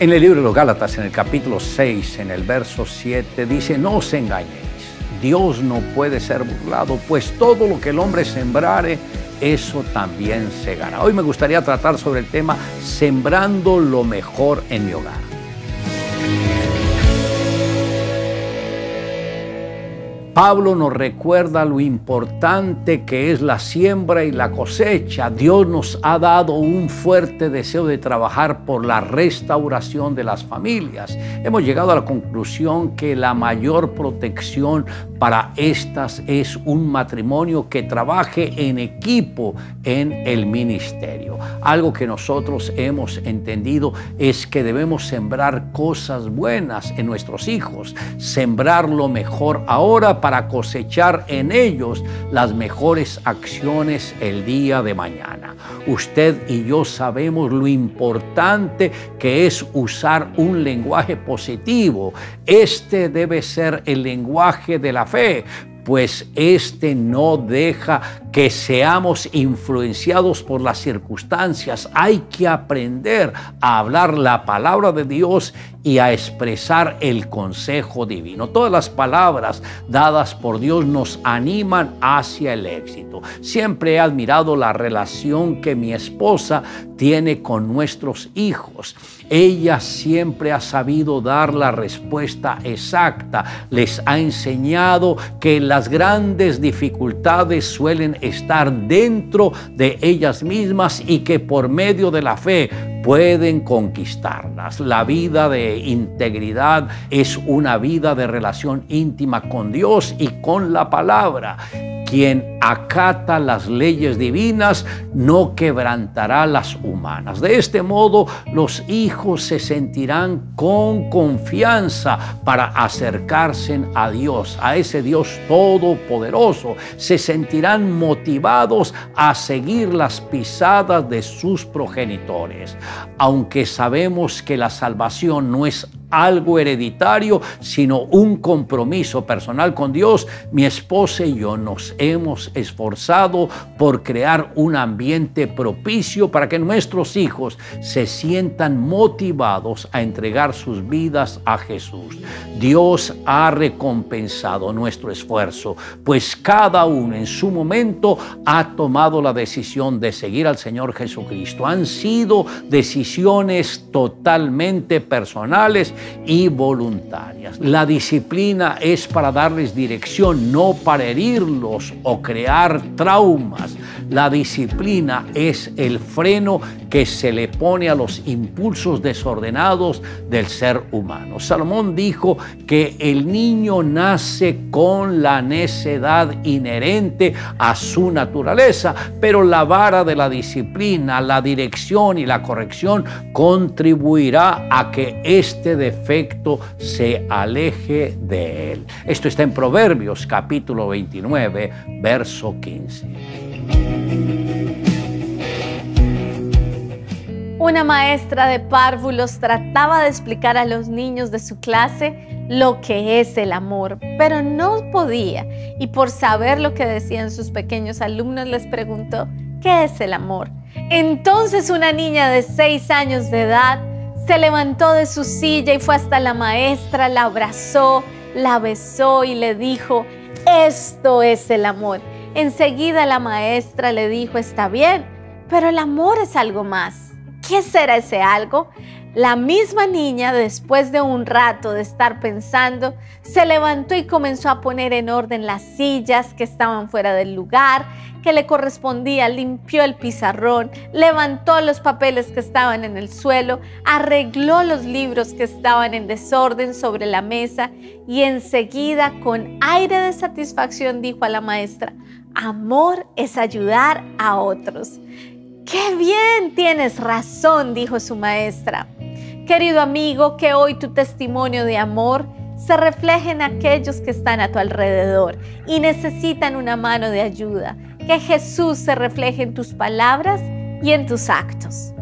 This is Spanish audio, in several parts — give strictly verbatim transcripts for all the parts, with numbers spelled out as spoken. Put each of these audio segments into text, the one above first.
En el libro de los Gálatas, en el capítulo seis, en el verso siete, dice: no os engañéis, Dios no puede ser burlado, pues todo lo que el hombre sembrare, eso también segará. Hoy me gustaría tratar sobre el tema sembrando lo mejor en mi hogar. Pablo nos recuerda lo importante que es la siembra y la cosecha. Dios nos ha dado un fuerte deseo de trabajar por la restauración de las familias. Hemos llegado a la conclusión que la mayor protección para estas es un matrimonio que trabaje en equipo en el ministerio. Algo que nosotros hemos entendido es que debemos sembrar cosas buenas en nuestros hijos, sembrar lo mejor ahora para cosechar en ellos las mejores acciones el día de mañana. Usted y yo sabemos lo importante que es usar un lenguaje positivo. Este debe ser el lenguaje de la fe, pues este no deja que seamos influenciados por las circunstancias. Hay que aprender a hablar la palabra de Dios y a expresar el consejo divino. Todas las palabras dadas por Dios nos animan hacia el éxito. Siempre he admirado la relación que mi esposa tiene con nuestros hijos. Ella siempre ha sabido dar la respuesta exacta. Les ha enseñado que las grandes dificultades suelen estar dentro de ellas mismas y que por medio de la fe pueden conquistarlas. La vida de integridad es una vida de relación íntima con Dios y con la palabra. Quien acata las leyes divinas no quebrantará las humanas. De este modo, los hijos se sentirán con confianza para acercarse a Dios, a ese Dios todopoderoso. Se sentirán motivados a seguir las pisadas de sus progenitores. Aunque sabemos que la salvación no es algo hereditario, sino un compromiso personal con Dios, mi esposa y yo nos hemos esforzado por crear un ambiente propicio para que nuestros hijos se sientan motivados a entregar sus vidas a Jesús. Dios ha recompensado nuestro esfuerzo, pues cada uno en su momento ha tomado la decisión de seguir al Señor Jesucristo. Han sido decisiones totalmente personales y voluntarias. La disciplina es para darles dirección, no para herirlos o crear traumas. La disciplina es el freno que se le pone a los impulsos desordenados del ser humano. Salomón dijo que el niño nace con la necedad inherente a su naturaleza, pero la vara de la disciplina, la dirección y la corrección contribuirá a que este de defecto se aleje de él. Esto está en Proverbios capítulo veintinueve, verso quince. Una maestra de párvulos trataba de explicar a los niños de su clase lo que es el amor, pero no podía, y por saber lo que decían sus pequeños alumnos les preguntó: ¿qué es el amor? Entonces una niña de seis años de edad se levantó de su silla y fue hasta la maestra, la abrazó, la besó y le dijo: esto es el amor. Enseguida la maestra le dijo: está bien, pero el amor es algo más. ¿Qué será ese algo? La misma niña, después de un rato de estar pensando, se levantó y comenzó a poner en orden las sillas que estaban fuera del lugar que le correspondía, limpió el pizarrón, levantó los papeles que estaban en el suelo, arregló los libros que estaban en desorden sobre la mesa y enseguida, con aire de satisfacción, dijo a la maestra: amor es ayudar a otros. ¡Qué bien! Tienes razón, dijo su maestra. Querido amigo, que hoy tu testimonio de amor se refleje en aquellos que están a tu alrededor y necesitan una mano de ayuda. Que Jesús se refleje en tus palabras y en tus actos.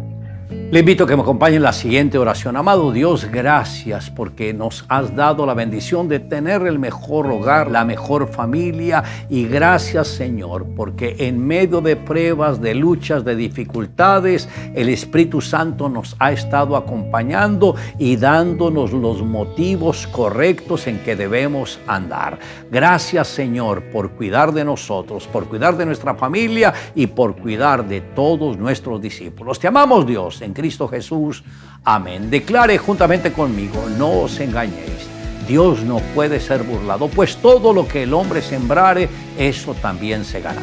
Le invito a que me acompañen en la siguiente oración. Amado Dios, gracias porque nos has dado la bendición de tener el mejor hogar, la mejor familia. Y gracias, Señor, porque en medio de pruebas, de luchas, de dificultades, el Espíritu Santo nos ha estado acompañando y dándonos los motivos correctos en que debemos andar. Gracias, Señor, por cuidar de nosotros, por cuidar de nuestra familia y por cuidar de todos nuestros discípulos. Te amamos, Dios, en Cristo Jesús. Amén. Declare juntamente conmigo: no os engañéis. Dios no puede ser burlado, pues todo lo que el hombre sembrare, eso también segará.